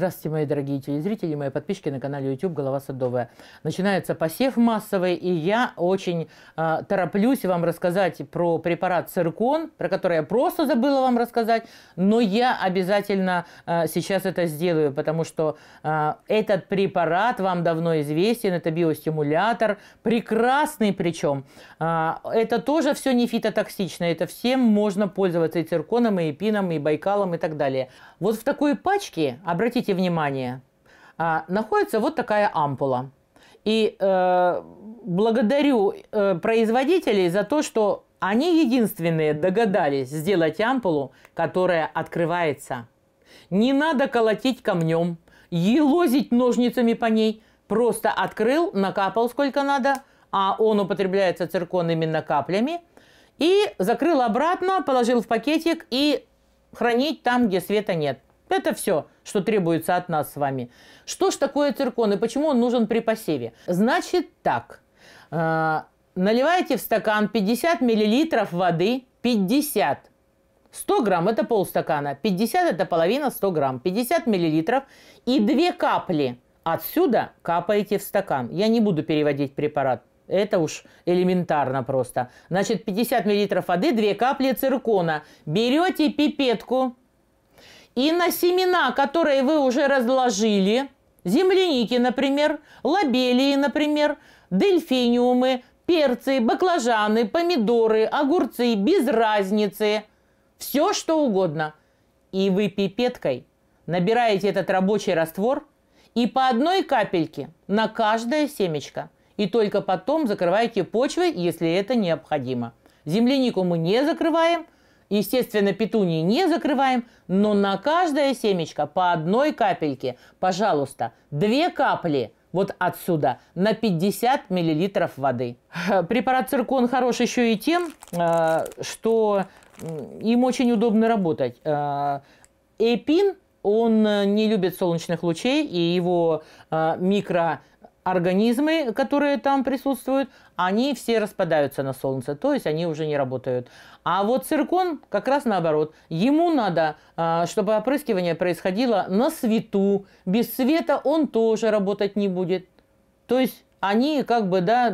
Здравствуйте, мои дорогие телезрители, мои подписчики на канале YouTube «Голова Садовая». Начинается посев массовый, и я очень тороплюсь вам рассказать про препарат «Циркон», про который я просто забыла вам рассказать, но я обязательно сейчас это сделаю, потому что этот препарат вам давно известен, это биостимулятор, прекрасный причем. Это тоже все не фитотоксично, это всем можно пользоваться, и «Цирконом», и «Эпином», и «Байкалом», и так далее. Вот в такой пачке, обратите внимание, находится вот такая ампула. И благодарю производителей за то, что они единственные догадались сделать ампулу, которая открывается. Не надо колотить камнем, елозить ножницами по ней. Просто открыл, накапал сколько надо, а он употребляется цирконными накаплями. И закрыл обратно, положил в пакетик и хранить там, где света нет. Это все, что требуется от нас с вами. Что ж такое циркон и почему он нужен при посеве? Значит так, наливаете в стакан 50 мл воды, 100 грамм – это полстакана, 50 – это половина 100 грамм, 50 мл и 2 капли отсюда капаете в стакан. Я не буду переводить препарат. Это уж элементарно просто. Значит, 50 мл воды, 2 капли циркона. Берете пипетку и на семена, которые вы уже разложили, земляники, например, лобелии, например, дельфиниумы, перцы, баклажаны, помидоры, огурцы, без разницы, все что угодно. И вы пипеткой набираете этот рабочий раствор и по одной капельке на каждое семечко. И только потом закрываете почвой, если это необходимо. Землянику мы не закрываем, естественно, петунии не закрываем, но на каждое семечко по одной капельке, пожалуйста, 2 капли вот отсюда на 50 мл воды. Препарат «Циркон» хорош еще и тем, что им очень удобно работать. Эпин, он не любит солнечных лучей, и его микроорганизмы, которые там присутствуют, они все распадаются на солнце, то есть они уже не работают. А вот циркон как раз наоборот. Ему надо, чтобы опрыскивание происходило на свету. Без света он тоже работать не будет. То есть они как бы, да,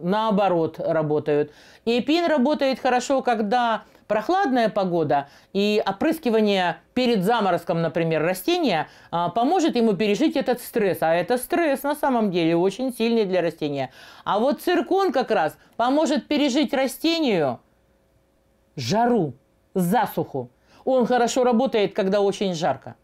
наоборот работают. Эпин работает хорошо, когда прохладная погода, и опрыскивание перед заморозком, например, растения поможет ему пережить этот стресс. А это стресс на самом деле очень сильный для растения. А вот циркон как раз поможет пережить растению жару, засуху. Он хорошо работает, когда очень жарко.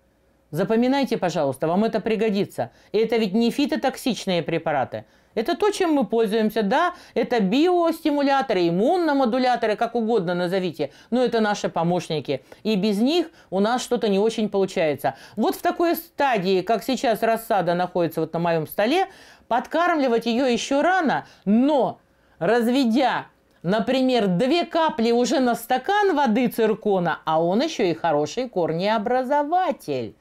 Запоминайте, пожалуйста, вам это пригодится. И это ведь не фитотоксичные препараты. Это то, чем мы пользуемся, да, это биостимуляторы, иммуномодуляторы, как угодно назовите, но это наши помощники. И без них у нас что-то не очень получается. Вот в такой стадии, как сейчас рассада находится вот на моем столе, подкармливать ее еще рано, но разведя, например, 2 капли уже на стакан воды циркона, а он еще и хороший корнеобразователь.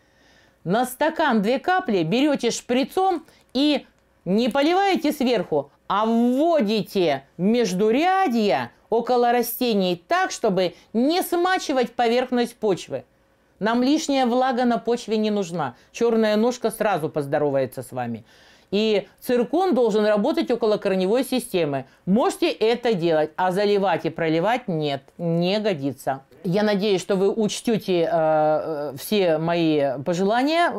На стакан 2 капли берете шприцом и не поливаете сверху, а вводите междурядья около растений так, чтобы не смачивать поверхность почвы. Нам лишняя влага на почве не нужна. Черная ножка сразу поздоровается с вами. И циркон должен работать около корневой системы. Можете это делать, а заливать и проливать нет, не годится. Я надеюсь, что вы учтете все мои пожелания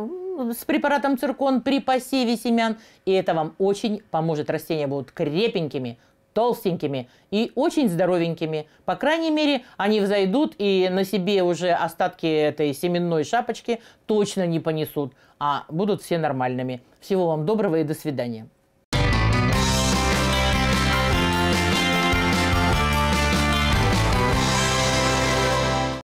с препаратом циркон при посеве семян. И это вам очень поможет. Растения будут крепенькими, толстенькими и очень здоровенькими. По крайней мере, они взойдут и на себе уже остатки этой семенной шапочки точно не понесут, а будут все нормальными. Всего вам доброго и до свидания.